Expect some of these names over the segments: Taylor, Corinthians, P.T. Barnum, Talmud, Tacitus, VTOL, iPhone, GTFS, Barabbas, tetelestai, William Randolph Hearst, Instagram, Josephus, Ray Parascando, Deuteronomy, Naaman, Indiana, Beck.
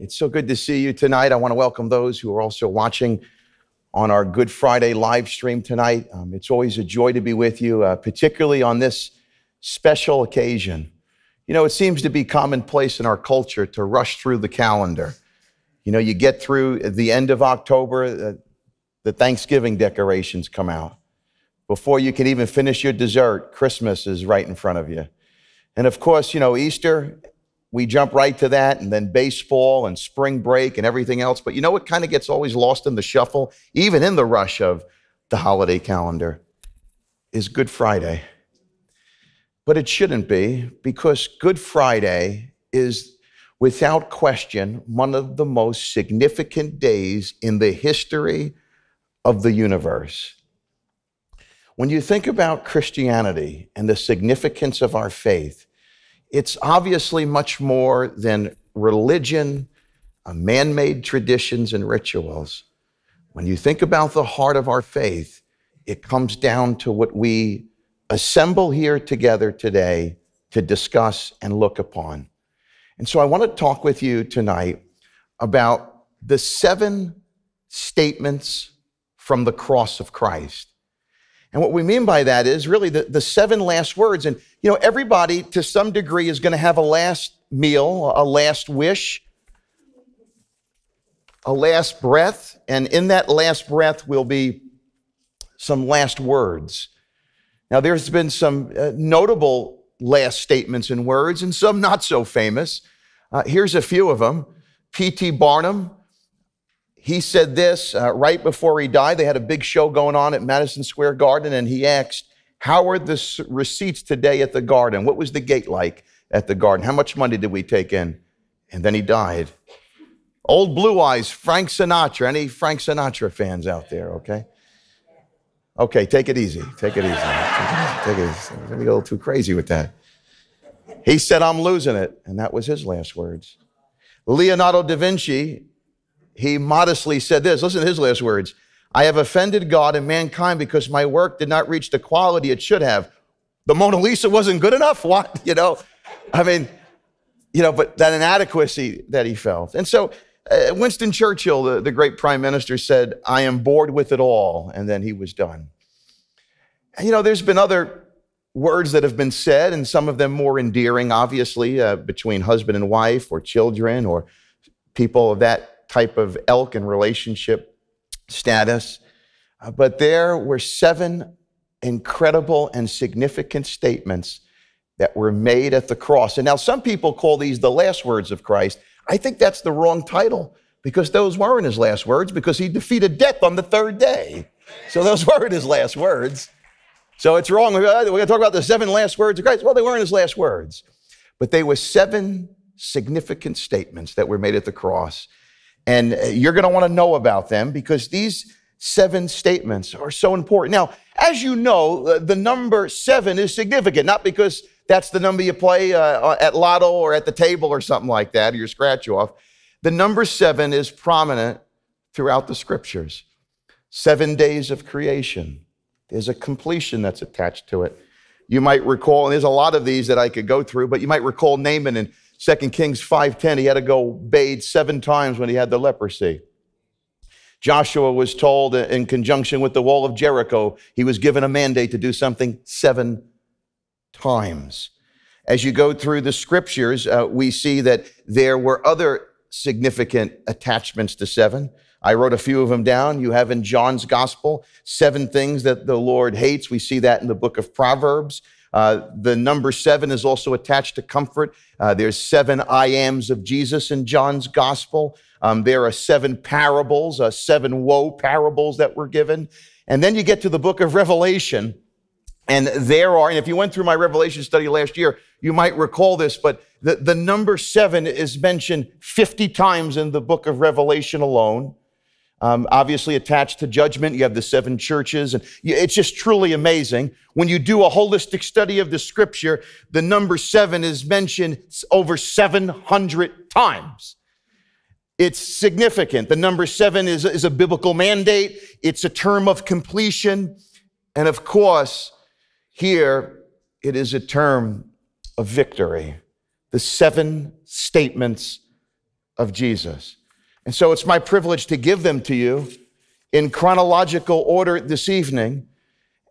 It's so good to see you tonight. I want to welcome those who are also watching on our Good Friday live stream tonight. It's always a joy to be with you, particularly on this special occasion. You know, it seems to be commonplace in our culture to rush through the calendar. You know, you get through the end of October, the Thanksgiving decorations come out. Before you can even finish your dessert, Christmas is right in front of you. And of course, you know, Easter, we jump right to that, and then baseball and spring break and everything else. But you know what kind of gets always lost in the shuffle, even in the rush of the holiday calendar, is Good Friday. But it shouldn't be, because Good Friday is, without question, one of the most significant days in the history of the universe. When you think about Christianity and the significance of our faith, it's obviously much more than religion, man-made traditions and rituals. When you think about the heart of our faith, it comes down to what we assemble here together today to discuss and look upon. And so I want to talk with you tonight about the 7 statements from the cross of Christ. And what we mean by that is really the 7 last words. And, you know, everybody to some degree is going to have a last meal, a last wish, a last breath. And in that last breath will be some last words. Now, there's been some notable last statements and words, and some not so famous. Here's a few of them. P.T. Barnum, he said this right before he died. They had a big show going on at Madison Square Garden, and he asked, how are the receipts today at the Garden? What was the gate like at the Garden? How much money did we take in? And then he died. Old Blue Eyes, Frank Sinatra. Any Frank Sinatra fans out there, okay? Okay, take it easy. Take it easy. Take it easy. I'm going to be a little too crazy with that. He said, I'm losing it. And that was his last words. Leonardo da Vinci, he modestly said this. Listen to his last words. I have offended God and mankind because my work did not reach the quality it should have. The Mona Lisa wasn't good enough? What? You know, I mean, you know, but that inadequacy that he felt. And so Winston Churchill, the great prime minister, said, I am bored with it all. And then he was done. And, you know, there's been other words that have been said, and some of them more endearing, obviously, between husband and wife or children or people of that type of ilk and relationship status. But there were 7 incredible and significant statements that were made at the cross. And now some people call these the last words of Christ. I think that's the wrong title, because those weren't his last words, because he defeated death on the 3rd day. So those weren't his last words. So it's wrong. We're going to talk about the 7 last words of Christ. Well, they weren't his last words, but they were 7 significant statements that were made at the cross. And you're going to want to know about them, because these 7 statements are so important. Now, as you know, the number 7 is significant, not because that's the number you play at Lotto or at the table or something like that, or your scratch off. The number 7 is prominent throughout the scriptures. 7 days of creation. There's a completion that's attached to it. You might recall, and there's a lot of these that I could go through, but you might recall Naaman and 2 Kings 5:10, he had to go bathe 7 times when he had the leprosy. Joshua was told, in conjunction with the wall of Jericho, he was given a mandate to do something 7 times. As you go through the scriptures, we see that there were other significant attachments to 7. I wrote a few of them down. You have in John's gospel, 7 things that the Lord hates. We see that in the book of Proverbs. The number 7 is also attached to comfort. There's 7 I ams of Jesus in John's gospel. There are 7 parables, 7 woe parables that were given. And then you get to the book of Revelation, and there are, and if you went through my Revelation study last year, you might recall this, but the number 7 is mentioned 50 times in the book of Revelation alone. Obviously attached to judgment, you have the 7 churches, and it's just truly amazing. When you do a holistic study of the scripture, the number 7 is mentioned over 700 times. It's significant. The number 7 is a biblical mandate. It's a term of completion. And of course, here it is a term of victory. The 7 statements of Jesus. And so it's my privilege to give them to you in chronological order this evening.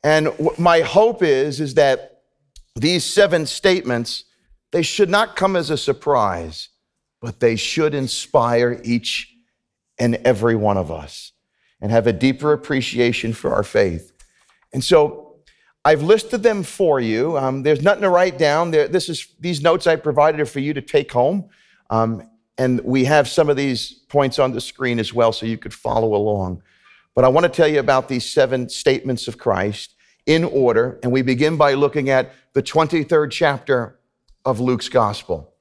And my hope is that these seven statements, they should not come as a surprise, but they should inspire each and every one of us and have a deeper appreciation for our faith. And so I've listed them for you. There's nothing to write down. These notes I provided are for you to take home. And we have some of these points on the screen as well, so you could follow along. But I want to tell you about these seven statements of Christ in order. And we begin by looking at the 23rd chapter of Luke's gospel.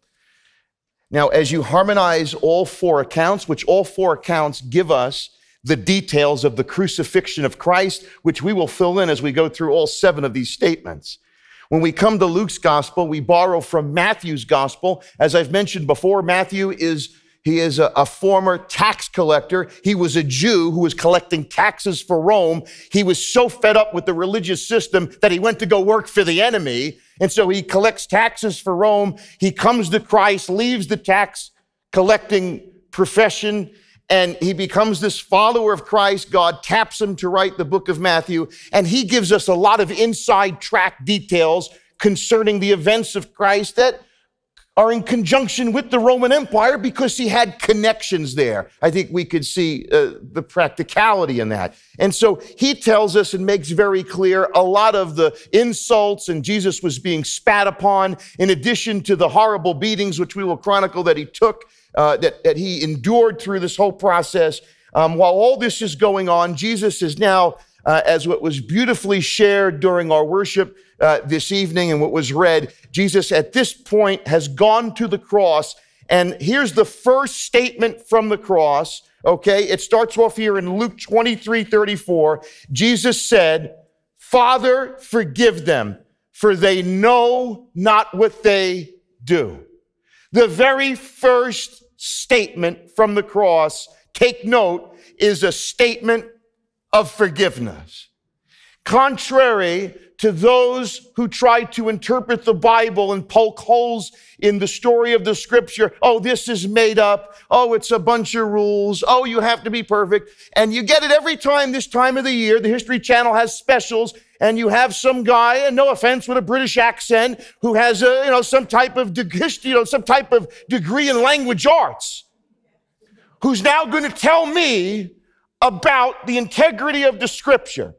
Now, as you harmonize all four accounts, which all four accounts give us the details of the crucifixion of Christ, which we will fill in as we go through all seven of these statements. When we come to Luke's gospel, we borrow from Matthew's gospel. As I've mentioned before, Matthew is a former tax collector. He was a Jew who was collecting taxes for Rome. He was so fed up with the religious system that he went to go work for the enemy. And so he collects taxes for Rome. He comes to Christ, leaves the tax collecting profession, and he becomes this follower of Christ. God taps him to write the book of Matthew, and he gives us a lot of inside track details concerning the events of Christ that are in conjunction with the Roman Empire because he had connections there. I think we could see the practicality in that. And so he tells us and makes very clear a lot of the insults, and Jesus was being spat upon, in addition to the horrible beatings, which we will chronicle, that he took, that he endured through this whole process. While all this is going on, Jesus is now, as what was beautifully shared during our worship this evening and what was read, Jesus at this point has gone to the cross. And here's the first statement from the cross, okay? It starts off here in Luke 23:34. Jesus said, "Father, forgive them, for they know not what they do." The very first statement from the cross, take note, is a statement of forgiveness. Contrary to those who try to interpret the Bible and poke holes in the story of the scripture, oh, this is made up, oh, it's a bunch of rules, oh, you have to be perfect, and you get it every time this time of the year. The History Channel has specials, and you have some guy, and no offense, with a British accent, who has a, some type of degree in language arts, who's now going to tell me about the integrity of the scripture.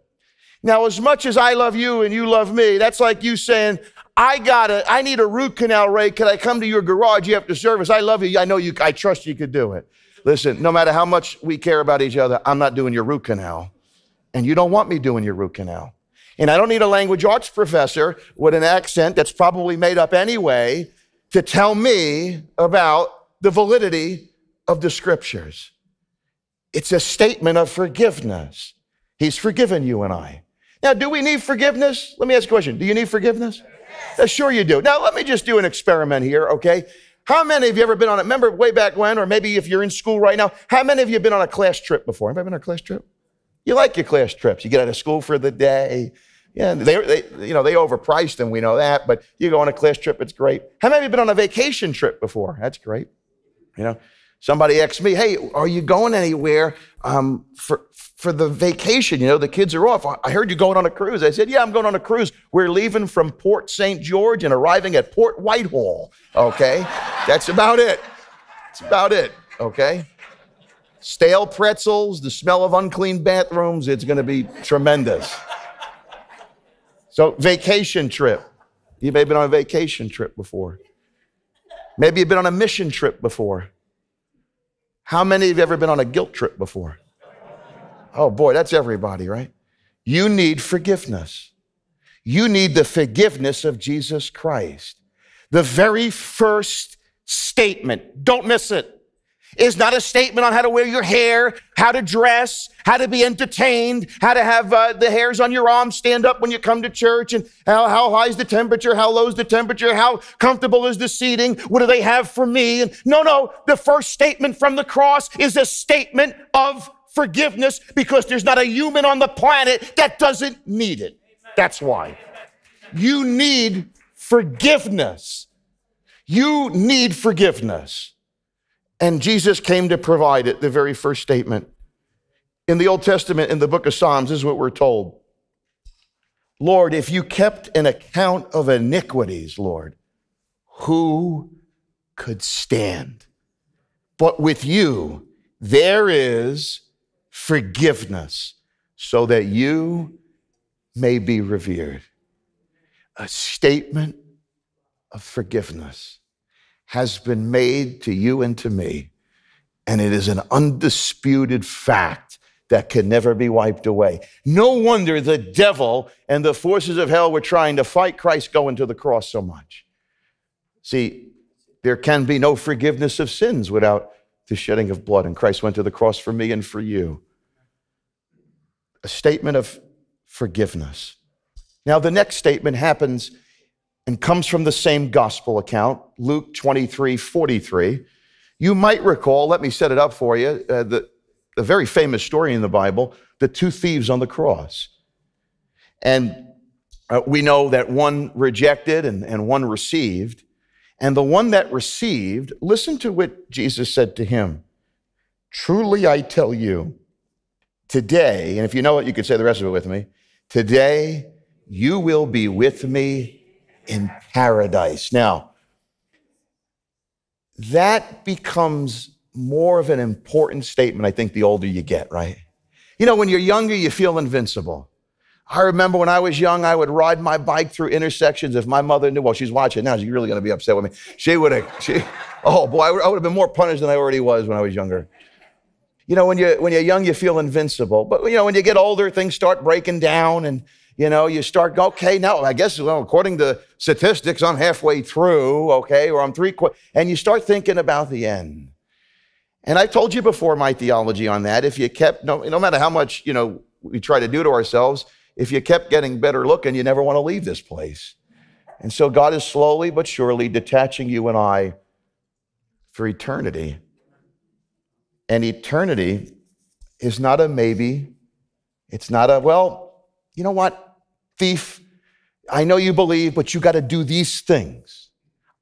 Now, as much as I love you and you love me, that's like you saying, I need a root canal, Ray. Can I come to your garage after service? I love you. I know you, I trust you could do it. Listen, no matter how much we care about each other, I'm not doing your root canal. And you don't want me doing your root canal. And I don't need a language arts professor with an accent that's probably made up anyway to tell me about the validity of the scriptures. It's a statement of forgiveness. He's forgiven you and I. Now, do we need forgiveness? Let me ask you a question. Do you need forgiveness? Yes. Sure you do. Now, let me just do an experiment here, okay? How many of you ever been on a, remember way back when, or maybe if you're in school right now, how many of you have been on a class trip before? Have you ever been on a class trip? You like your class trips. You get out of school for the day. Yeah, they overpriced them, we know that, but you go on a class trip, it's great. How many of you have been on a vacation trip before? That's great, you know? Somebody asked me, hey, are you going anywhere for the vacation? You know, the kids are off. I heard you're going on a cruise. I said, yeah, I'm going on a cruise. We're leaving from Port St. George and arriving at Port Whitehall, okay? That's about it. That's about it, okay? Stale pretzels, the smell of unclean bathrooms, it's going to be tremendous. So vacation trip. You may have been on a vacation trip before. Maybe you've been on a mission trip before. How many have ever been on a guilt trip before? Oh boy, that's everybody, right? You need forgiveness. You need the forgiveness of Jesus Christ. The very first statement, don't miss it, is not a statement on how to wear your hair, how to dress, how to be entertained, how to have the hairs on your arms stand up when you come to church, and how high is the temperature, how low is the temperature, how comfortable is the seating, what do they have for me? And no, the first statement from the cross is a statement of forgiveness, because there's not a human on the planet that doesn't need it. That's why. You need forgiveness. You need forgiveness. And Jesus came to provide it, the very first statement. In the Old Testament, in the book of Psalms, this is what we're told. Lord, if you kept an account of iniquities, Lord, who could stand? But with you, there is forgiveness so that you may be revered. A statement of forgiveness has been made to you and to me, and it is an undisputed fact that can never be wiped away. No wonder the devil and the forces of hell were trying to fight Christ going to the cross so much. See, there can be no forgiveness of sins without the shedding of blood, and Christ went to the cross for me and for you. A statement of forgiveness. Now, the next statement happens and comes from the same gospel account, Luke 23:43. You might recall, let me set it up for you, the very famous story in the Bible, the two thieves on the cross. And we know that one rejected and one received. And the one that received, listen to what Jesus said to him. Truly I tell you, today, and if you know it, you could say the rest of it with me, today you will be with me in paradise. Now, that becomes more of an important statement, I think, the older you get, right? You know, when you're younger, you feel invincible. I remember when I was young, I would ride my bike through intersections. If my mother knew, well, she's watching now, she's really gonna be upset with me. She would have, oh boy, I would have been more punished than I already was when I was younger. You know, when you're young, you feel invincible. But, you know, when you get older, things start breaking down and, you know, you start, okay, now I guess, well, according to statistics, I'm halfway through, okay, or I'm three-quarters, and you start thinking about the end. And I told you before my theology on that, if you kept, no matter how much, you know, we try to do to ourselves, if you kept getting better looking, you never want to leave this place. And so God is slowly but surely detaching you and I for eternity. And eternity is not a maybe. It's not a, well, you know what? Thief, I know you believe, but you got to do these things.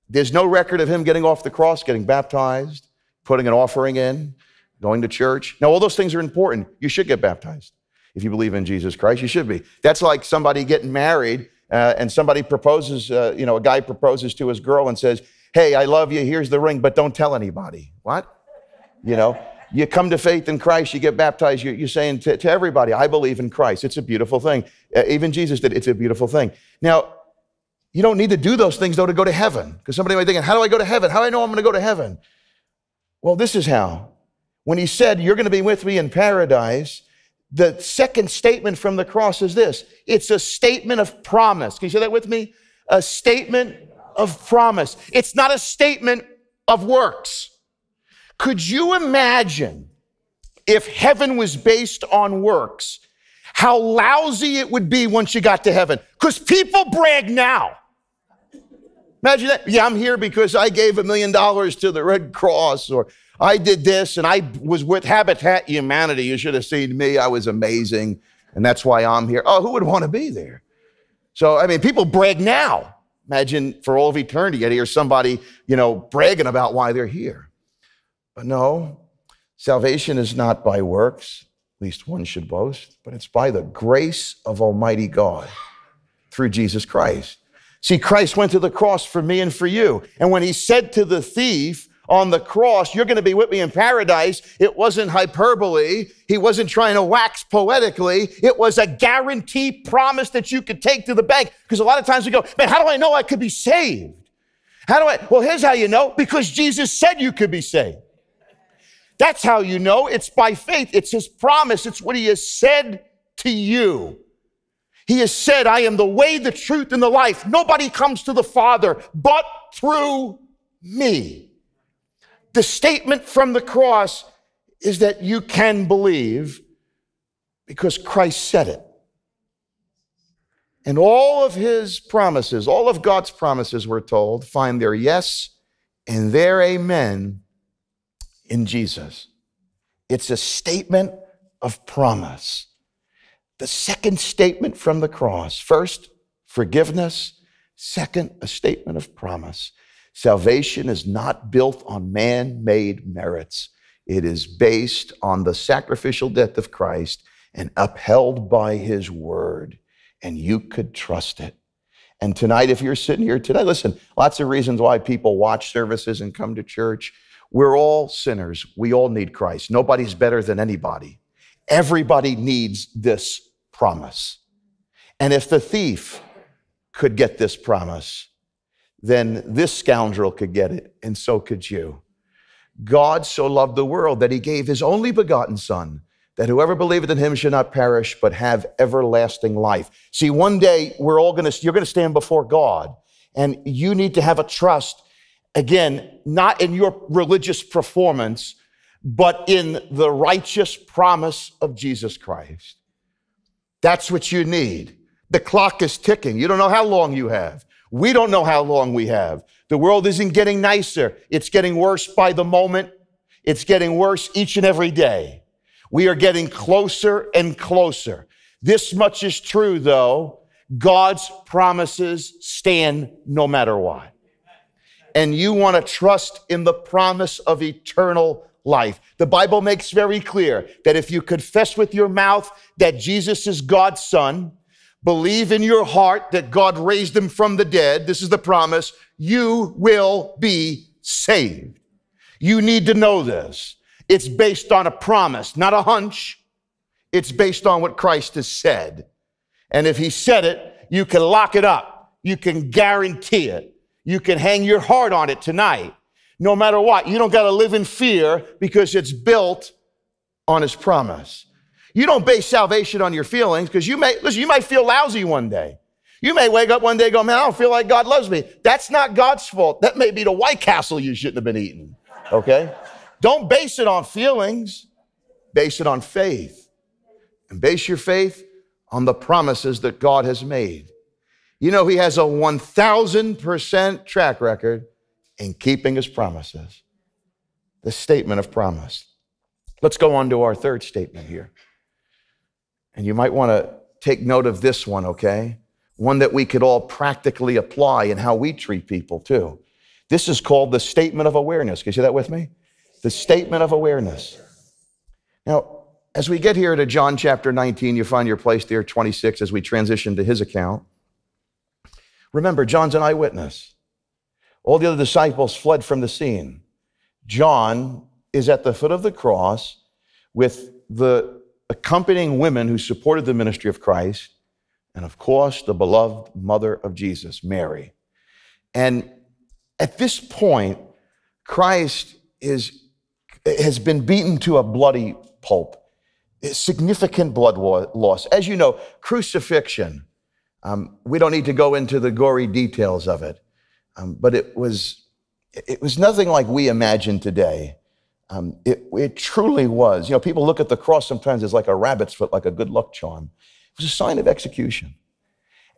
There's no record of him getting off the cross, getting baptized, putting an offering in, going to church. Now, all those things are important. You should get baptized. If you believe in Jesus Christ, you should be. That's like somebody getting married and somebody proposes, you know, a guy proposes to his girl and says, hey, I love you, here's the ring, but don't tell anybody. What? You know, you come to faith in Christ, you get baptized, you're saying to everybody, I believe in Christ. It's a beautiful thing. Even Jesus did, it's a beautiful thing. Now, you don't need to do those things, though, to go to heaven. Because somebody might be thinking, how do I go to heaven? How do I know I'm going to go to heaven? Well, this is how. When he said, you're going to be with me in paradise, the second statement from the cross is this. It's a statement of promise. Can you say that with me? A statement of promise. It's not a statement of works. Could you imagine if heaven was based on works, how lousy it would be once you got to heaven? Because people brag now. Imagine that. Yeah, I'm here because I gave $1 million to the Red Cross, or I did this, and I was with Habitat Humanity. You should have seen me. I was amazing, and that's why I'm here. Oh, who would want to be there? So, I mean, people brag now. Imagine for all of eternity, you'd hear somebody, you know, bragging about why they're here. But no, salvation is not by works, at least one should boast, but it's by the grace of Almighty God through Jesus Christ. See, Christ went to the cross for me and for you. And when he said to the thief on the cross, you're going to be with me in paradise, it wasn't hyperbole. He wasn't trying to wax poetically. It was a guarantee promise that you could take to the bank. Because a lot of times we go, man, how do I know I could be saved? How do I? Well, here's how you know, because Jesus said you could be saved. That's how you know. It's by faith. It's his promise. It's what he has said to you. He has said, I am the way, the truth, and the life. Nobody comes to the Father but through me. The statement from the cross is that you can believe because Christ said it. And all of his promises, all of God's promises, we're told, find their yes and their amen in Jesus. It's a statement of promise. The second statement from the cross, first, forgiveness. Second, a statement of promise. Salvation is not built on man-made merits. It is based on the sacrificial death of Christ and upheld by his word, and you could trust it. And tonight, if you're sitting here today, listen, lots of reasons why people watch services and come to church. We're all sinners. We all need Christ. Nobody's better than anybody. Everybody needs this promise. And if the thief could get this promise, then this scoundrel could get it, and so could you. God so loved the world that he gave his only begotten Son, that whoever believeth in him should not perish, but have everlasting life. See, one day we're all you're gonna stand before God, and you need to have a trust, again, not in your religious performance, but in the righteous promise of Jesus Christ. That's what you need. The clock is ticking. You don't know how long you have. We don't know how long we have. The world isn't getting nicer. It's getting worse by the moment. It's getting worse each and every day. We are getting closer and closer. This much is true, though. God's promises stand no matter what. And you want to trust in the promise of eternal life. The Bible makes very clear that if you confess with your mouth that Jesus is God's Son, believe in your heart that God raised him from the dead, this is the promise, you will be saved. You need to know this. It's based on a promise, not a hunch. It's based on what Christ has said. And if he said it, you can lock it up. You can guarantee it. You can hang your heart on it tonight. No matter what, you don't got to live in fear because it's built on his promise. You don't base salvation on your feelings because you may, listen, you might feel lousy one day. You may wake up one day and go, man, I don't feel like God loves me. That's not God's fault. That may be the White Castle you shouldn't have been eating, okay? Don't base it on feelings. Base it on faith. And base your faith on the promises that God has made. You know, he has a 1,000% track record in keeping his promises. The statement of promise. Let's go on to our third statement here. And you might want to take note of this one, okay? One that we could all practically apply in how we treat people too. This is called the statement of awareness. Can you say that with me? The statement of awareness. Now, as we get here to John chapter 19, you find your place there, 26, as we transition to his account. Remember, John's an eyewitness. All the other disciples fled from the scene. John is at the foot of the cross with the accompanying women who supported the ministry of Christ, and of course, the beloved mother of Jesus, Mary. And at this point, Christ has been beaten to a bloody pulp, significant blood loss. As you know, crucifixion, we don't need to go into the gory details of it, but it was nothing like we imagine today. It truly was. You know, people look at the cross sometimes as like a rabbit's foot, like a good luck charm. It was a sign of execution.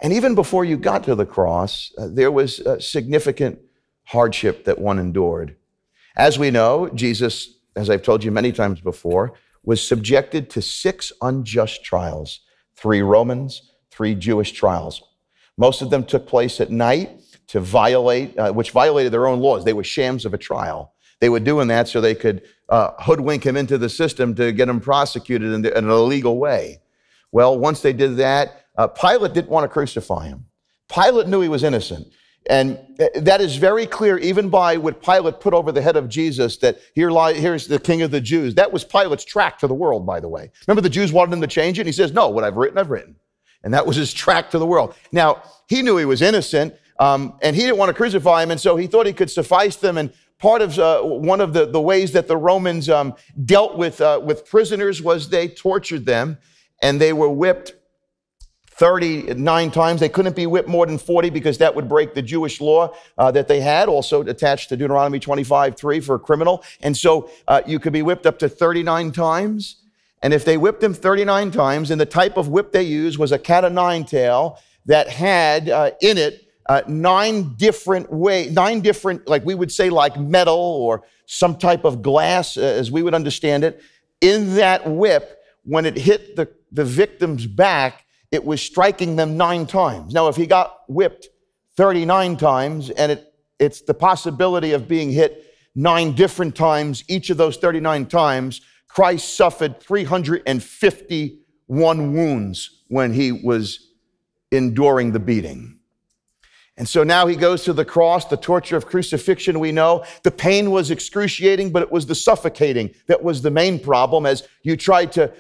And even before you got to the cross, there was significant hardship that one endured. As we know, Jesus, as I've told you many times before, was subjected to 6 unjust trials, 3 Romans, 3 Jewish trials. Most of them took place at night to violated their own laws. They were shams of a trial. They were doing that so they could hoodwink him into the system to get him prosecuted in an illegal way. Well, once they did that, Pilate didn't want to crucify him. Pilate knew he was innocent. And that is very clear even by what Pilate put over the head of Jesus, that here's the King of the Jews. That was Pilate's tract to the world, by the way. Remember the Jews wanted him to change it? And he says, no, what I've written, I've written. And that was his tract to the world. Now, he knew he was innocent, and he didn't want to crucify him, and so he thought he could suffice them. And part of one of the ways that the Romans dealt with prisoners was they tortured them, and they were whipped 39 times. They couldn't be whipped more than 40 because that would break the Jewish law that they had, also attached to Deuteronomy 25:3 for a criminal. And so you could be whipped up to 39 times. And if they whipped him 39 times, and the type of whip they used was a cat-o'-nine-tail that had in it 9 different, like we would say, like metal or some type of glass, as we would understand it. In that whip, when it hit the victim's back, it was striking them 9 times. Now, if he got whipped 39 times and it It's the possibility of being hit 9 different times. Each of those 39 times, Christ suffered 351 wounds when he was enduring the beating. And so now he goes to the cross, the torture of crucifixion we know. The pain was excruciating, but it was the suffocating that was the main problem. As you tried to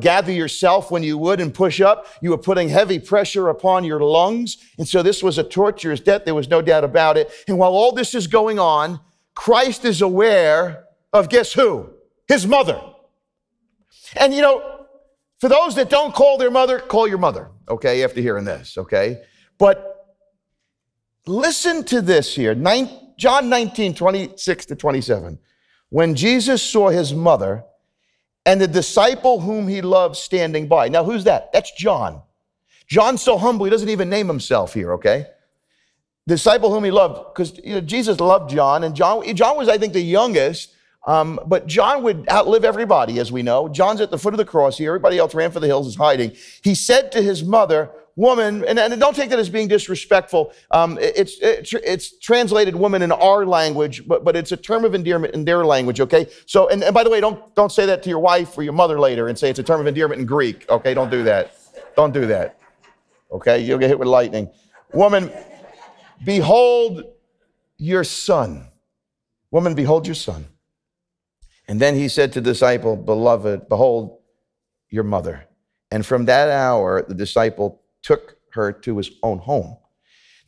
gather yourself when you would and push up, you were putting heavy pressure upon your lungs. And so this was a torturous death. There was no doubt about it. And while all this is going on, Christ is aware of, guess who? His mother. And you know, for those that don't call their mother, call your mother, okay, after hearing this, okay? But listen to this here, John 19, 26 to 27. When Jesus saw his mother and the disciple whom he loved standing by. Now, who's that? That's John. John's so humble, he doesn't even name himself here, okay? The disciple whom he loved, because Jesus loved John, and John was, I think, the youngest, but John would outlive everybody, as we know. John's at the foot of the cross here. Everybody else ran for the hills, is hiding. He said to his mother, woman, and don't take that as being disrespectful. It's translated woman in our language, but it's a term of endearment in their language, okay? So, and by the way, don't say that to your wife or your mother later and say it's a term of endearment in Greek, okay? Don't do that. Don't do that, okay? You'll get hit with lightning. Woman, behold your son. Woman, behold your son. And then he said to the disciple, beloved, behold your mother. And from that hour, the disciple took her to his own home.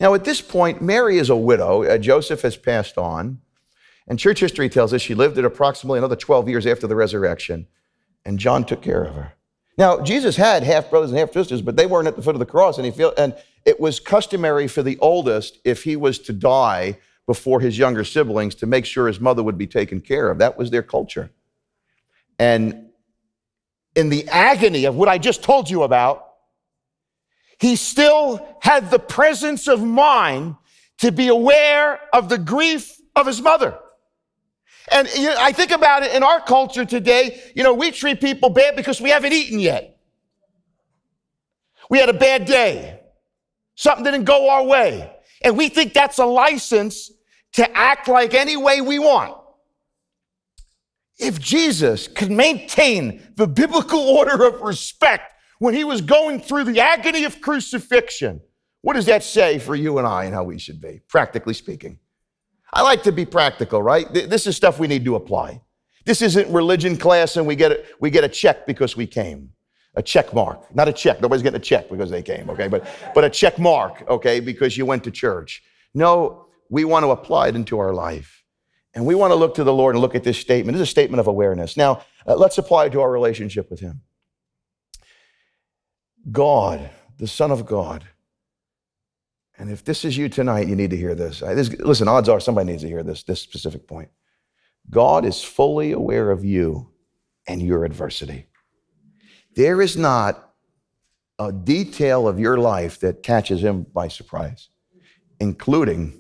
Now, at this point, Mary is a widow. Joseph has passed on. And church history tells us she lived at approximately another 12 years after the resurrection. And John took care of her. Now, Jesus had half-brothers and half-sisters, but they weren't at the foot of the cross. And it was customary for the oldest, if he was to die before his younger siblings, to make sure his mother would be taken care of. That was their culture. And in the agony of what I just told you about, he still had the presence of mind to be aware of the grief of his mother. And I think about it in our culture today, we treat people bad because we haven't eaten yet. We had a bad day. Something didn't go our way. And we think that's a license to act like any way we want. If Jesus could maintain the biblical order of respect when he was going through the agony of crucifixion, what does that say for you and I and how we should be, practically speaking? I like to be practical, right? This is stuff we need to apply. This isn't religion class and we get a check because we came. A check mark, not a check. Nobody's getting a check because they came, okay? But a check mark, okay, because you went to church. No, we want to apply it into our life. And we want to look to the Lord and look at this statement. This is a statement of awareness. Now, let's apply it to our relationship with him. God, the Son of God. And if this is you tonight, you need to hear this. Listen, odds are somebody needs to hear this specific point. God is fully aware of you and your adversity. There is not a detail of your life that catches him by surprise, including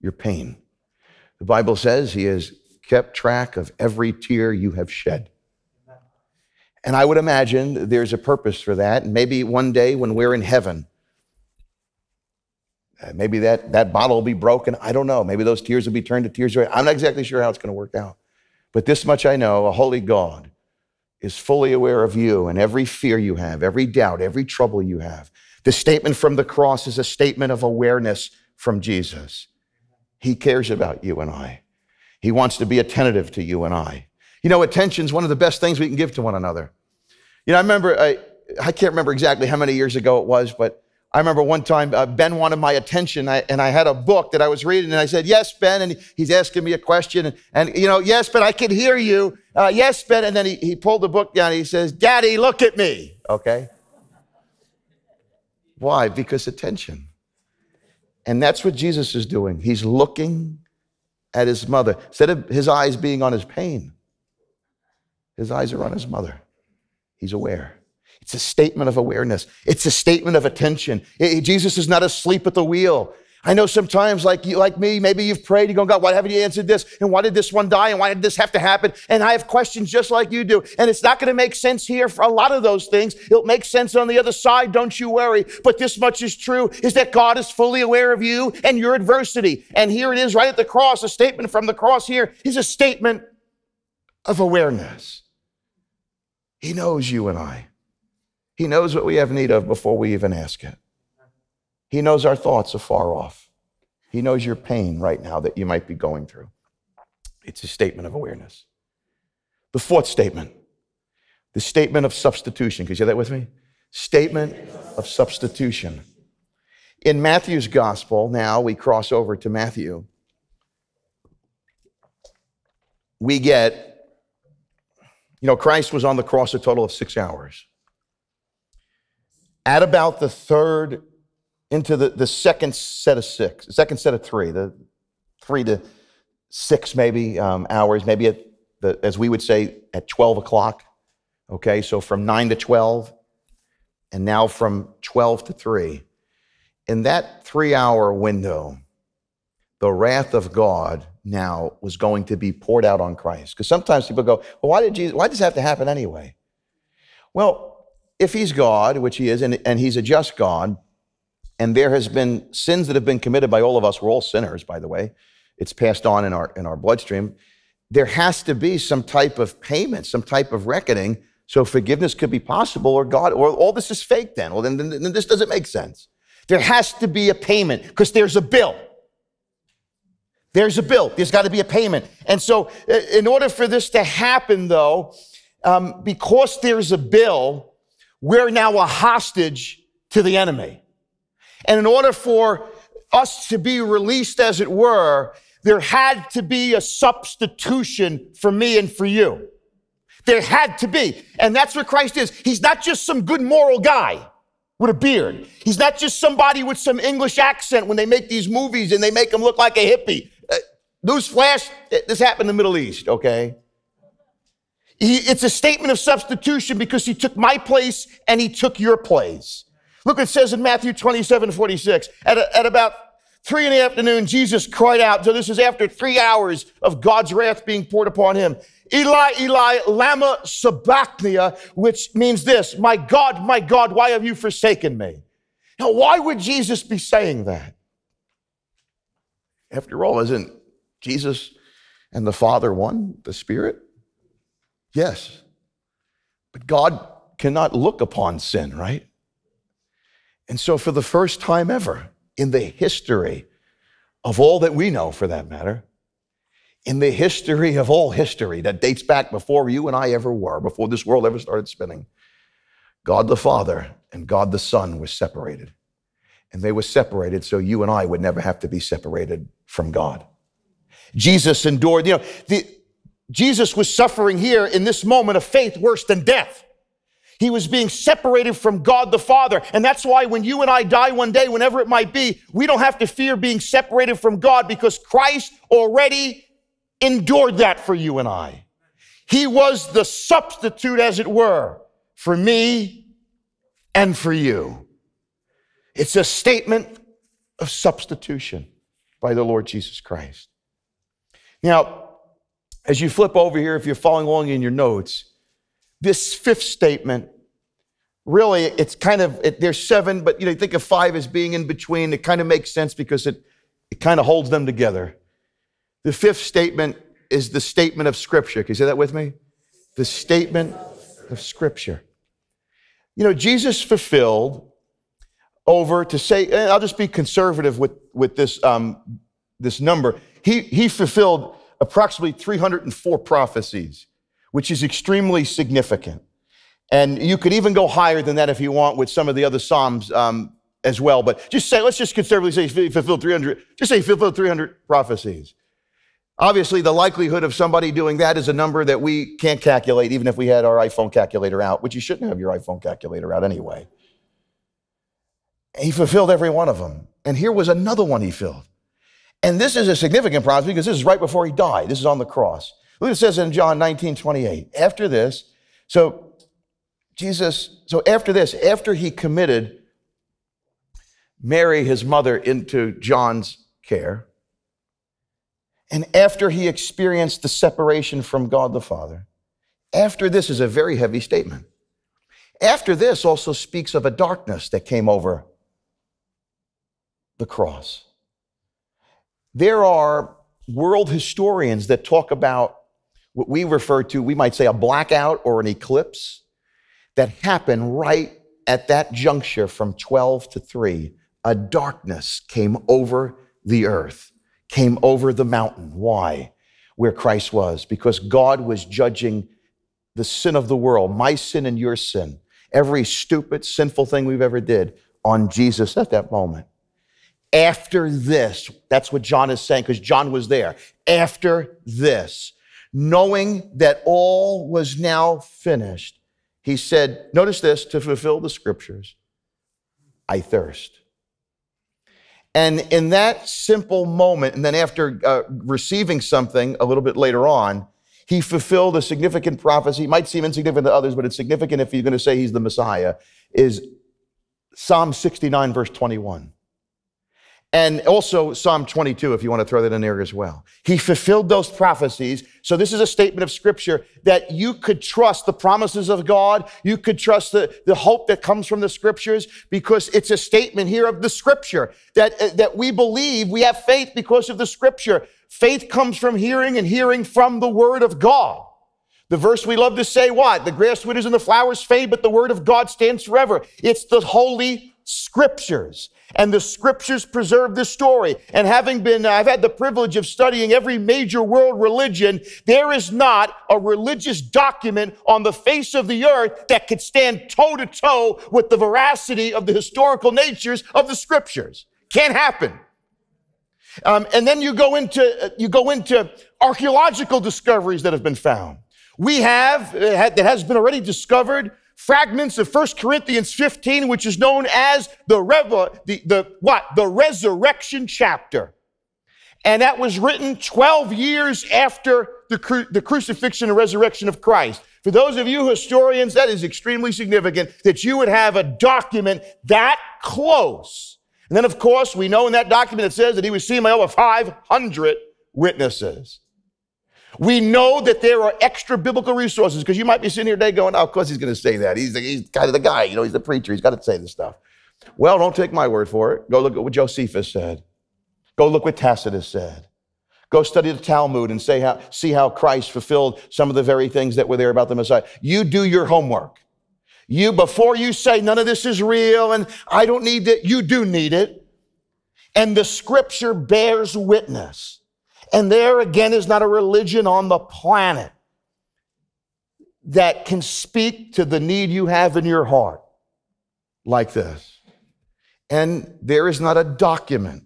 your pain. The Bible says he has kept track of every tear you have shed. And I would imagine there's a purpose for that. And maybe one day when we're in heaven, maybe that bottle will be broken. I don't know. Maybe those tears will be turned to tears. I'm not exactly sure how it's going to work out. But this much I know, a holy God is fully aware of you and every fear you have, every doubt, every trouble you have. The statement from the cross is a statement of awareness from Jesus. He cares about you and I. He wants to be attentive to you and I. Attention's one of the best things we can give to one another. I remember, I can't remember exactly how many years ago it was, but I remember one time Ben wanted my attention, and I had a book that I was reading, and I said, yes, Ben, and he's asking me a question, and yes, Ben, I can hear you. Yes, Ben, and then he pulled the book down, and he says, Daddy, look at me, okay? Why? Because attention. And that's what Jesus is doing. He's looking at his mother. Instead of his eyes being on his pain, his eyes are on his mother. He's aware. It's a statement of awareness. It's a statement of attention. Jesus is not asleep at the wheel. I know sometimes, like me, maybe you've prayed, you're going, God, why haven't you answered this? And why did this one die? And why did this have to happen? And I have questions just like you do. And it's not going to make sense here for a lot of those things. It'll make sense on the other side, don't you worry. But this much is true, is that God is fully aware of you and your adversity. And here it is right at the cross, a statement from the cross here is a statement of awareness. He knows you and I. He knows what we have need of before we even ask it. He knows our thoughts are far off. He knows your pain right now that you might be going through. It's a statement of awareness. The fourth statement, the statement of substitution. Can you say that with me? Statement of substitution. In Matthew's gospel, now we cross over to Matthew. We get, you know, Christ was on the cross a total of 6 hours. At about the third into the second set of six, the second set of three, the 3 to 6 maybe hours, maybe at the, as we would say, at 12 o'clock, okay? So from 9 to 12, and now from 12 to 3. In that 3-hour window, the wrath of God now was going to be poured out on Christ. Because sometimes people go, well, why does this have to happen anyway? Well, if he's God, which he is, and he's a just God, and there has been sins that have been committed by all of us. We're all sinners, by the way. It's passed on in our bloodstream. There has to be some type of payment, some type of reckoning, so forgiveness could be possible, or God, or all this is fake then. Well, then this doesn't make sense. There has to be a payment, because there's a bill. There's a bill. There's got to be a payment. And so in order for this to happen, though, because there's a bill, we're now a hostage to the enemy. And in order for us to be released, as it were, there had to be a substitution for me and for you. There had to be. And that's what Christ is. He's not just some good moral guy with a beard. He's not just somebody with some English accent when they make these movies and they make him look like a hippie. Newsflash, this happened in the Middle East, okay? It's a statement of substitution because he took my place and he took your place. Look what it says in Matthew 27:46. At about 3 in the afternoon, Jesus cried out. So this is after 3 hours of God's wrath being poured upon him. Eli, Eli, lama sabachthani, which means this, my God, why have you forsaken me? Now, why would Jesus be saying that? After all, isn't Jesus and the Father one, the Spirit? Yes. But God cannot look upon sin, right? And so for the first time ever in the history of all that we know, for that matter, in the history of all history that dates back before you and I ever were, before this world ever started spinning, God the Father and God the Son were separated. And they were separated so you and I would never have to be separated from God. Jesus endured, you know, Jesus was suffering here in this moment of faith worse than death. He was being separated from God the Father. And that's why when you and I die one day, whenever it might be, we don't have to fear being separated from God because Christ already endured that for you and I. He was the substitute, as it were, for me and for you. It's a statement of substitution by the Lord Jesus Christ. Now, as you flip over here, if you're following along in your notes, this fifth statement, really, it's kind of, there's 7, but you know, you think of 5 as being in between. It kind of makes sense because it kind of holds them together. The fifth statement is the statement of Scripture. Can you say that with me? The statement of Scripture. You know, Jesus fulfilled over to say, and I'll just be conservative with this, this number. He fulfilled approximately 304 prophecies, which is extremely significant. And you could even go higher than that if you want with some of the other Psalms as well, but just say, let's just conservatively say he fulfilled 300, just say he fulfilled 300 prophecies. Obviously, the likelihood of somebody doing that is a number that we can't calculate, even if we had our iPhone calculator out, which you shouldn't have your iPhone calculator out anyway. He fulfilled every one of them. And here was another one he filled. And this is a significant prophecy because this is right before he died. This is on the cross. Look what it says in John 19:28. After this, so after he committed Mary, his mother, into John's care. And after he experienced the separation from God the Father, after this is a very heavy statement. After this also speaks of a darkness that came over the cross. There are world historians that talk about what we refer to, we might say a blackout or an eclipse that happened right at that juncture from 12 to 3. A darkness came over the earth, came over the mountain. Why? Where Christ was. Because God was judging the sin of the world, my sin and your sin, every stupid, sinful thing we've ever did on Jesus at that moment. After this, that's what John is saying, because John was there. After this, knowing that all was now finished, he said, notice this, to fulfill the scriptures, I thirst. And in that simple moment, and then after receiving something a little bit later on, he fulfilled a significant prophecy. It might seem insignificant to others, but it's significant if you're going to say he's the Messiah, is Psalm 69, verse 21. And also Psalm 22, if you want to throw that in there as well. He fulfilled those prophecies. So this is a statement of scripture that you could trust the promises of God. You could trust the hope that comes from the scriptures, because it's a statement here of the scripture that we believe, we have faith because of the scripture. Faith comes from hearing, and hearing from the word of God. The verse we love to say, what? The grass withers and the flowers fade, but the word of God stands forever. It's the holy scriptures, and the scriptures preserve the story. And having been, I've had the privilege of studying every major world religion, there is not a religious document on the face of the earth that could stand toe to toe with the veracity of the historical natures of the scriptures. Can't happen. And then you go into archaeological discoveries that have been found. That has been already discovered, fragments of 1 Corinthians 15, which is known as the resurrection chapter. And that was written 12 years after the crucifixion and resurrection of Christ. For those of you historians, that is extremely significant that you would have a document that close. And then, of course, we know in that document it says that he was seen by over 500 witnesses. We know that there are extra biblical resources, because you might be sitting here today going, oh, of course he's going to say that. He's kind of the guy, you know, he's the preacher. He's got to say this stuff. Well, don't take my word for it. Go look at what Josephus said. Go look what Tacitus said. Go study the Talmud and see how Christ fulfilled some of the very things that were there about the Messiah. You do your homework. You, before you say none of this is real and I don't need it, you do need it. And the scripture bears witness. And there again is not a religion on the planet that can speak to the need you have in your heart like this. And there is not a document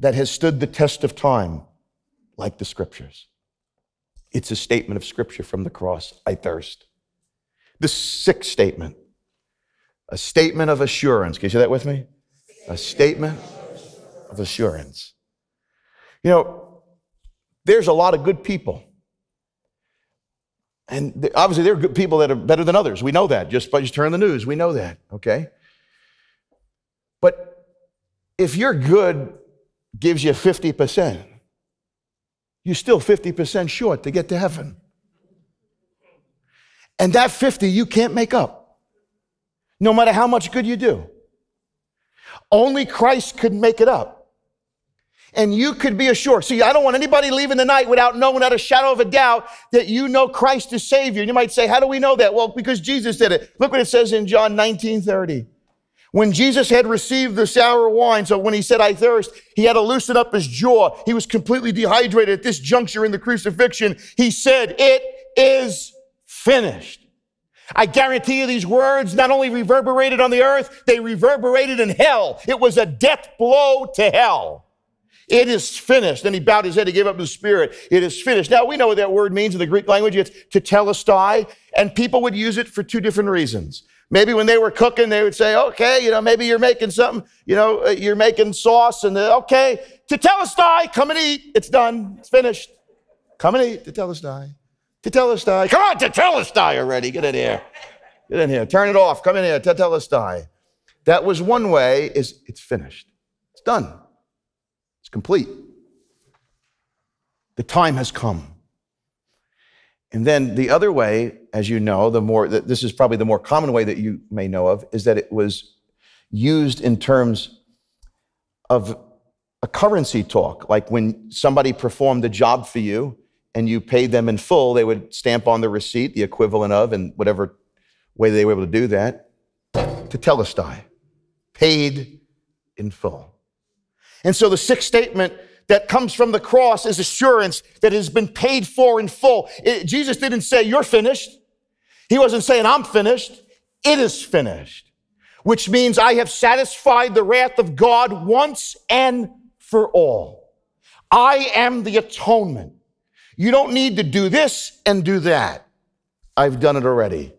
that has stood the test of time like the scriptures. It's a statement of scripture from the cross, I thirst. The sixth statement, a statement of assurance. Can you say that with me? A statement of assurance. You know, there's a lot of good people. And obviously there are good people that are better than others. We know that. Just turn on the news. We know that, okay? But if your good gives you 50%, you're still 50% short to get to heaven. And that 50 you can't make up, no matter how much good you do. Only Christ could make it up. And you could be assured. See, I don't want anybody leaving the night without knowing, without a shadow of a doubt, that you know Christ is Savior. And you might say, how do we know that? Well, because Jesus did it. Look what it says in John 19:30. When Jesus had received the sour wine, so when he said, I thirst, he had to loosen up his jaw. He was completely dehydrated at this juncture in the crucifixion. He said, it is finished. I guarantee you these words not only reverberated on the earth, they reverberated in hell. It was a death blow to hell. It is finished. Then he bowed his head, he gave up his spirit. It is finished. Now, we know what that word means in the Greek language. It's tetelestai, and people would use it for two different reasons. Maybe when they were cooking, they would say, okay, you know, maybe you're making something, you know, you're making sauce, and okay, tetelestai, come and eat. It's done. It's finished. Come and eat, tetelestai. Tetelestai. Come on, tetelestai already. Get in here. Get in here. Turn it off. Come in here, tetelestai. That was one way, is it's finished. It's done. It's complete. The time has come. And then the other way, as you know, this is probably the more common way that you may know of, is that it was used in terms of a currency talk, like when somebody performed a job for you and you paid them in full, they would stamp on the receipt the equivalent of, in whatever way they were able to do that, tetelestai, paid in full. And so the sixth statement that comes from the cross is assurance that it has been paid for in full. Jesus didn't say, you're finished. He wasn't saying, I'm finished. It is finished, which means I have satisfied the wrath of God once and for all. I am the atonement. You don't need to do this and do that. I've done it already.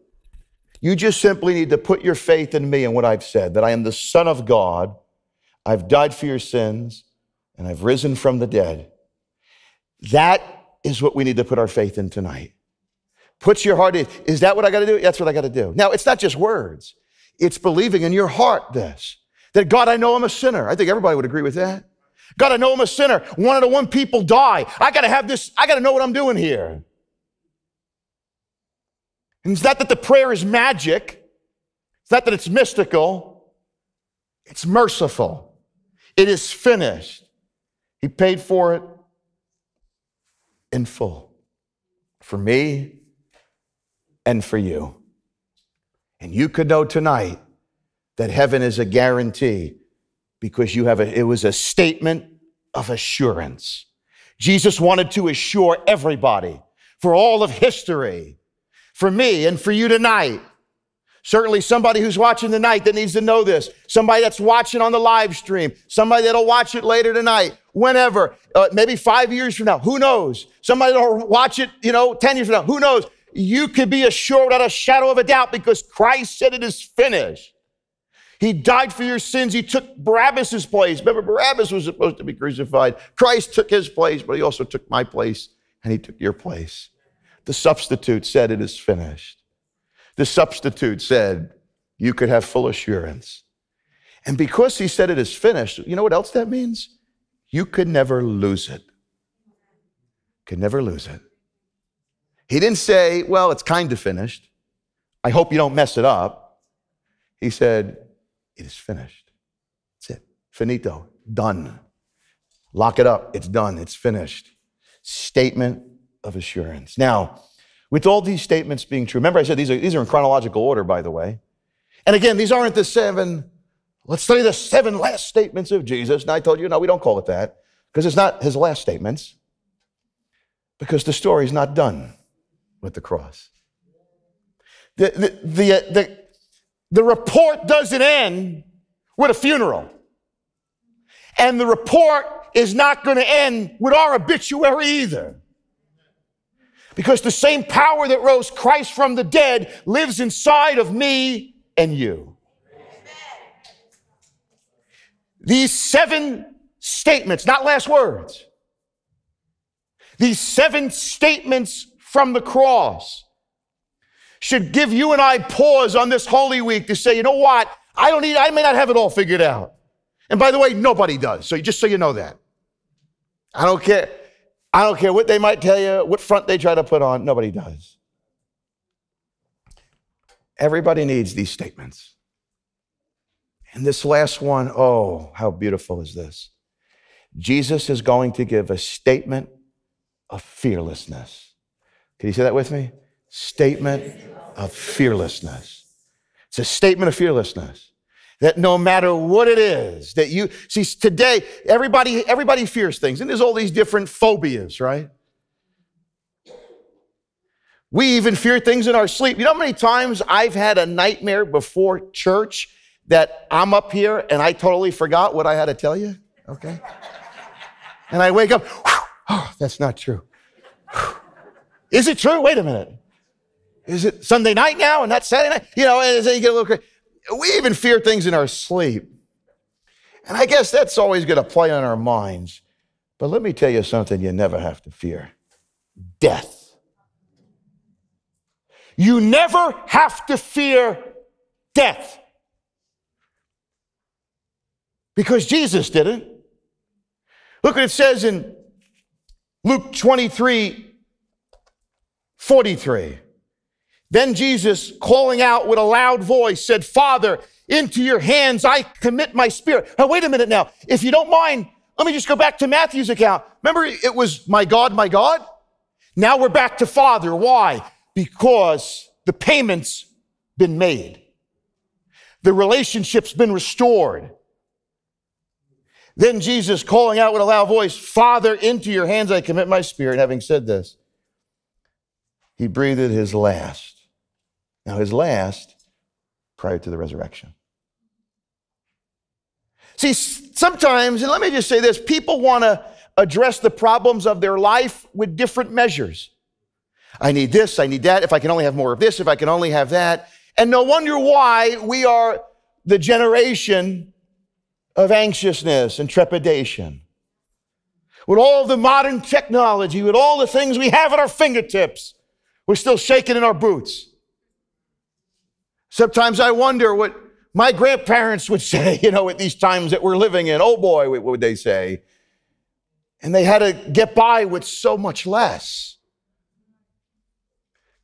You just simply need to put your faith in me and what I've said, that I am the Son of God. I've died for your sins, and I've risen from the dead. That is what we need to put our faith in tonight. Put your heart in. Is that what I got to do? That's what I got to do. Now, it's not just words. It's believing in your heart this, that God, I know I'm a sinner. I think everybody would agree with that. God, I know I'm a sinner. 1 out of 1 people die. I got to have this. I got to know what I'm doing here. And it's not that the prayer is magic. It's not that it's mystical. It's merciful. It is finished. He paid for it in full for me and for you. And you could know tonight that heaven is a guarantee because you have it was a statement of assurance. Jesus wanted to assure everybody for all of history, for me and for you tonight. Certainly somebody who's watching tonight that needs to know this, somebody that's watching on the live stream, somebody that'll watch it later tonight, whenever, maybe 5 years from now, who knows? Somebody that'll watch it, 10 years from now, who knows? You could be assured without a shadow of a doubt because Christ said it is finished. He died for your sins. He took Barabbas's place. Remember, Barabbas was supposed to be crucified. Christ took his place, but he also took my place and he took your place. The substitute said it is finished. The substitute said, you could have full assurance. And because he said it is finished, you know what else that means? You could never lose it. Could never lose it. He didn't say, well, it's kind of finished. I hope you don't mess it up. He said, it is finished. That's it. Finito. Done. Lock it up. It's done. It's finished. Statement of assurance. Now, with all these statements being true, remember I said these are in chronological order, by the way. And again, these aren't the seven, let's study the seven last statements of Jesus. And I told you, no, we don't call it that because it's not his last statements because the story's not done with the cross. The report doesn't end with a funeral. And the report is not going to end with our obituary either. Because the same power that rose Christ from the dead lives inside of me and you. These seven statements, not last words. These seven statements from the cross should give you and I pause on this Holy Week to say, you know what? I may not have it all figured out. And by the way, nobody does. So just so you know that. I don't care. I don't care what they might tell you, what front they try to put on. Nobody does. Everybody needs these statements. And this last one, oh, how beautiful is this? Jesus is going to give a statement of fearlessness. Can you say that with me? Statement of fearlessness. It's a statement of fearlessness. That no matter what it is that you, see today, everybody fears things. And there's all these different phobias, right? We even fear things in our sleep. You know how many times I've had a nightmare before church that I'm up here and I totally forgot what I had to tell you, okay? And I wake up, oh, that's not true. Is it true? Wait a minute. Is it Sunday night now and not Saturday night? And then you get a little crazy. We even fear things in our sleep. And I guess that's always going to play on our minds. But let me tell you something you never have to fear. Death. You never have to fear death. because Jesus did it. Look what it says in Luke 23:43. Then Jesus, calling out with a loud voice, said, Father, into your hands I commit my spirit. Now, wait a minute now. If you don't mind, let me just go back to Matthew's account. Remember, it was my God, my God? Now we're back to Father. Why? Because the payment's been made. The relationship's been restored. Then Jesus, calling out with a loud voice, Father, into your hands I commit my spirit. And having said this, he breathed his last. Now, his last prior to the resurrection. See, sometimes, and let me just say this, people want to address the problems of their life with different measures. I need this, I need that, if I can only have more of this, if I can only have that. And no wonder why we are the generation of anxiousness and trepidation. With all the modern technology, with all the things we have at our fingertips, we're still shaking in our boots. Sometimes I wonder what my grandparents would say, you know, at these times that we're living in. Oh boy, what would they say? And they had to get by with so much less.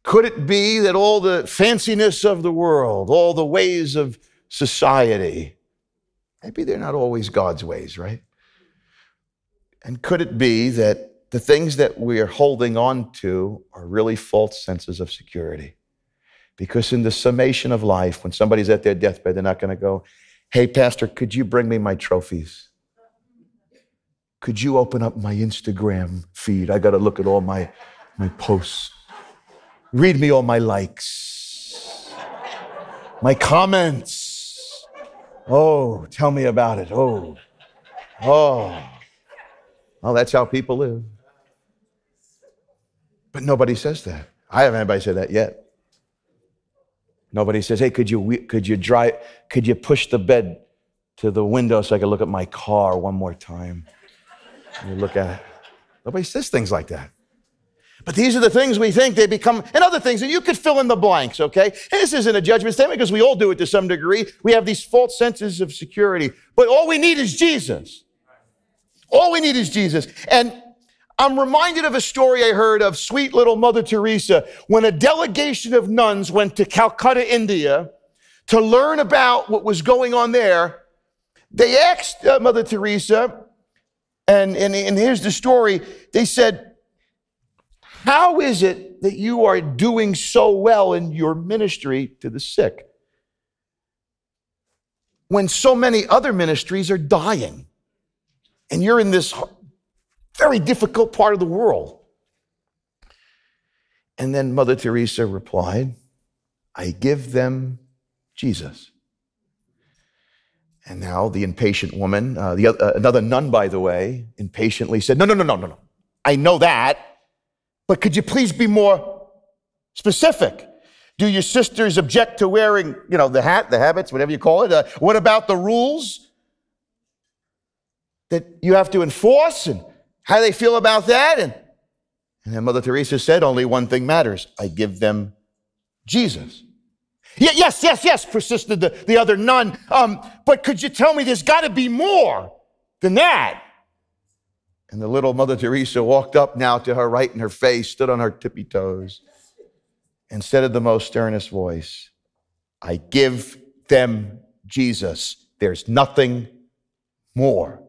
Could it be that all the fanciness of the world, all the ways of society, maybe they're not always God's ways, right? And could it be that the things that we are holding on to are really false senses of security? Because in the summation of life, when somebody's at their deathbed, they're not going to go, hey, pastor, could you bring me my trophies? Could you open up my Instagram feed? I got to look at all my posts. Read me all my likes, my comments. Oh, tell me about it. Oh. Well, that's how people live. But nobody says that. I haven't had anybody say that yet. Nobody says, hey, could you push the bed to the window so I could look at my car one more time? You look at it. Nobody says things like that. But these are the things we think they become, and other things, and you could fill in the blanks, okay? And this isn't a judgment statement because we all do it to some degree. We have these false senses of security, but all we need is Jesus. All we need is Jesus. And I'm reminded of a story I heard of sweet little Mother Teresa when a delegation of nuns went to Calcutta, India to learn about what was going on there. They asked Mother Teresa, and here's the story. They said, how is it that you are doing so well in your ministry to the sick when so many other ministries are dying and you're in this very difficult part of the world? And then Mother Teresa replied, I give them Jesus. And now the impatient woman, another nun, by the way, impatiently said, no. I know that, but could you please be more specific? Do your sisters object to wearing, you know, the hat, the habits, whatever you call it? What about the rules that you have to enforce? And how they feel about that? And then Mother Teresa said, only one thing matters. I give them Jesus. Yes, persisted the other nun. But could you tell me there's got to be more than that? And the little Mother Teresa walked up now to her right in her face, stood on her tippy toes, and said in the most sternest voice, I give them Jesus. There's nothing more.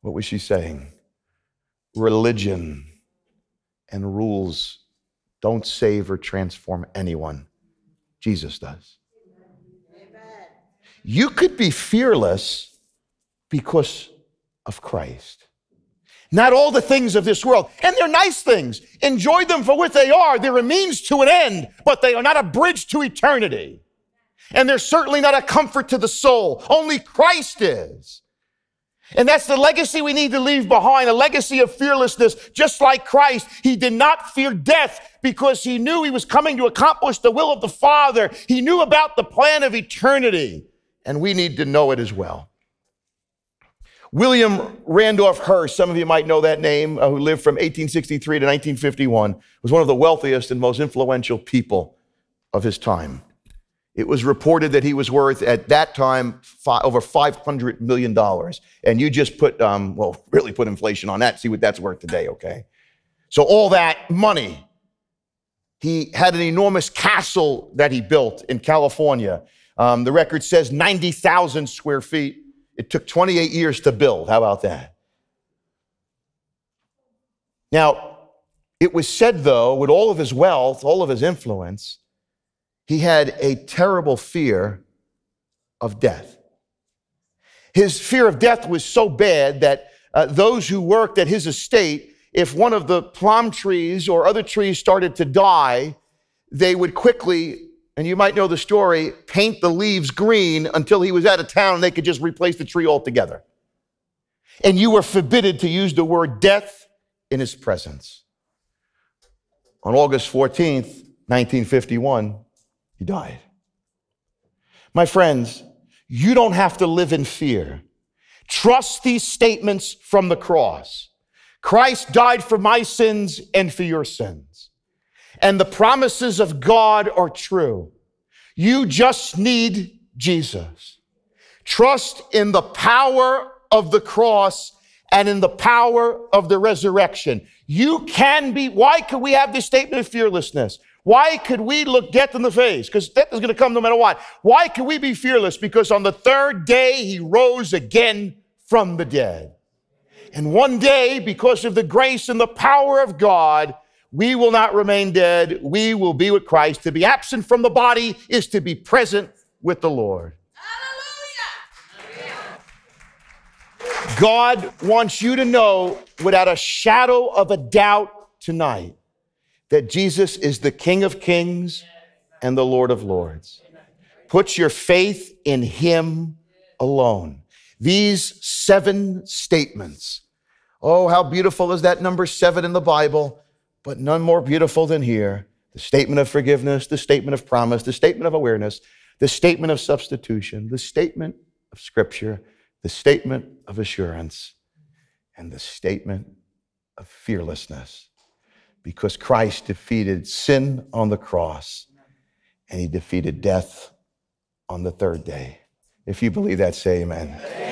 What was she saying? Religion and rules don't save or transform anyone. Jesus does. Amen. You could be fearless because of Christ. Not all the things of this world. And they're nice things. Enjoy them for what they are. They're a means to an end, but they are not a bridge to eternity. And they're certainly not a comfort to the soul. Only Christ is. And that's the legacy we need to leave behind, a legacy of fearlessness. Just like Christ, he did not fear death because he knew he was coming to accomplish the will of the Father. He knew about the plan of eternity, and we need to know it as well. William Randolph Hearst, some of you might know that name, who lived from 1863 to 1951, was one of the wealthiest and most influential people of his time. It was reported that he was worth, at that time, over $500 million. And you just put, well, really put inflation on that, see what that's worth today, okay? So all that money. He had an enormous castle that he built in California. The record says 90,000 square feet. It took 28 years to build. How about that? Now, it was said, though, with all of his wealth, all of his influence, he had a terrible fear of death. His fear of death was so bad that those who worked at his estate, if one of the plum trees or other trees started to die, they would quickly, and you might know the story, paint the leaves green until he was out of town and they could just replace the tree altogether. And you were forbidden to use the word death in his presence. On August 14th, 1951, he died. My friends, you don't have to live in fear. Trust these statements from the cross. Christ died for my sins and for your sins. And the promises of God are true. You just need Jesus. Trust in the power of the cross and in the power of the resurrection. You can be, why could we have this statement of fearlessness? Why could we look death in the face? Because death is going to come no matter what. Why could we be fearless? Because on the third day, he rose again from the dead. And one day, because of the grace and the power of God, we will not remain dead. We will be with Christ. To be absent from the body is to be present with the Lord. Hallelujah! Hallelujah. God wants you to know without a shadow of a doubt tonight that Jesus is the King of Kings and the Lord of Lords. Put your faith in him alone. These 7 statements. Oh, how beautiful is that number 7 in the Bible, but none more beautiful than here. The statement of forgiveness, the statement of promise, the statement of awareness, the statement of substitution, the statement of scripture, the statement of assurance, and the statement of fearlessness. Because Christ defeated sin on the cross, and he defeated death on the third day. If you believe that, say amen. Amen.